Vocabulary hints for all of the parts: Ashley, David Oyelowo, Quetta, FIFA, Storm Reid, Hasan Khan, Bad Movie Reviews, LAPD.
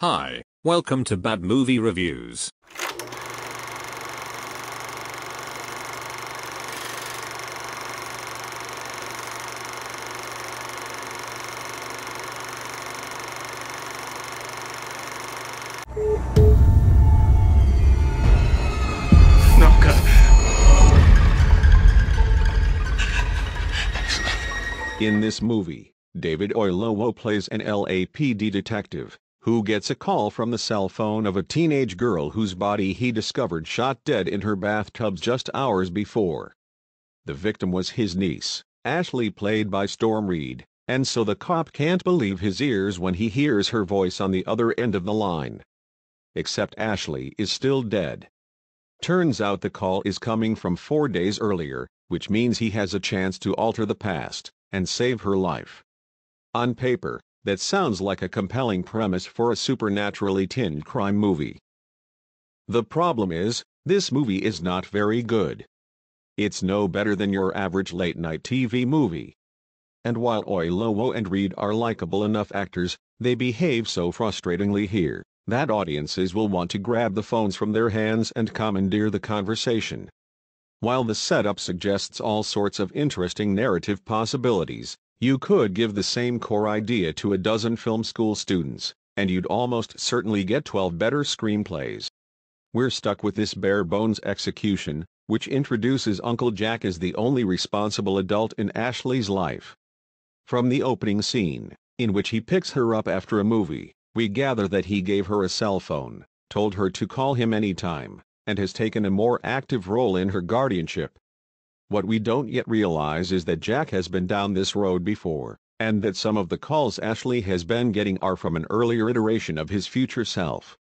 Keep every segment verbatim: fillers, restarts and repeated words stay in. Hi, welcome to Bad Movie Reviews. In this movie, David Oyelowo plays an L A P D detective who gets a call from the cell phone of a teenage girl whose body he discovered shot dead in her bathtub just hours before. The victim was his niece, Ashley, played by Storm Reid, and so the cop can't believe his ears when he hears her voice on the other end of the line. Except Ashley is still dead. Turns out the call is coming from four days earlier, which means he has a chance to alter the past and save her life. On paper, that sounds like a compelling premise for a supernaturally tinged crime movie. The problem is, this movie is not very good. It's no better than your average late-night T V movie. And while Oyelowo and Reid are likable enough actors, they behave so frustratingly here that audiences will want to grab the phones from their hands and commandeer the conversation. While the setup suggests all sorts of interesting narrative possibilities, you could give the same core idea to a dozen film school students, and you'd almost certainly get twelve better screenplays. We're stuck with this bare-bones execution, which introduces Uncle Jack as the only responsible adult in Ashley's life. From the opening scene, in which he picks her up after a movie, we gather that he gave her a cell phone, told her to call him anytime, and has taken a more active role in her guardianship. What we don't yet realize is that Jack has been down this road before, and that some of the calls Ashley has been getting are from an earlier iteration of his future self.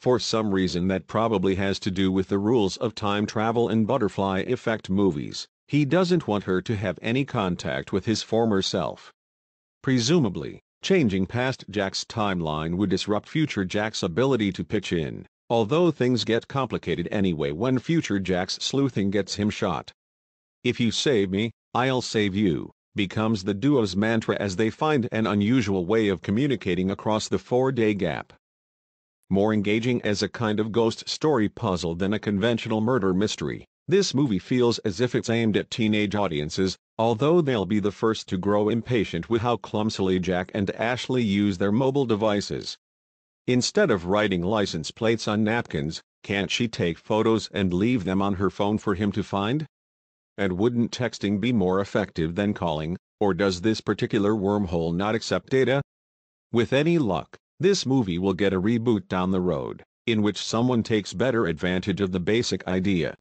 For some reason that probably has to do with the rules of time travel and butterfly effect movies, he doesn't want her to have any contact with his former self. Presumably, changing past Jack's timeline would disrupt future Jack's ability to pitch in, although things get complicated anyway when future Jack's sleuthing gets him shot. "If you save me, I'll save you" becomes the duo's mantra as they find an unusual way of communicating across the four-day gap. More engaging as a kind of ghost story puzzle than a conventional murder mystery, this movie feels as if it's aimed at teenage audiences, although they'll be the first to grow impatient with how clumsily Jack and Ashley use their mobile devices. Instead of writing license plates on napkins, can't she take photos and leave them on her phone for him to find? And wouldn't texting be more effective than calling, or does this particular wormhole not accept data? With any luck, this movie will get a reboot down the road, in which someone takes better advantage of the basic idea.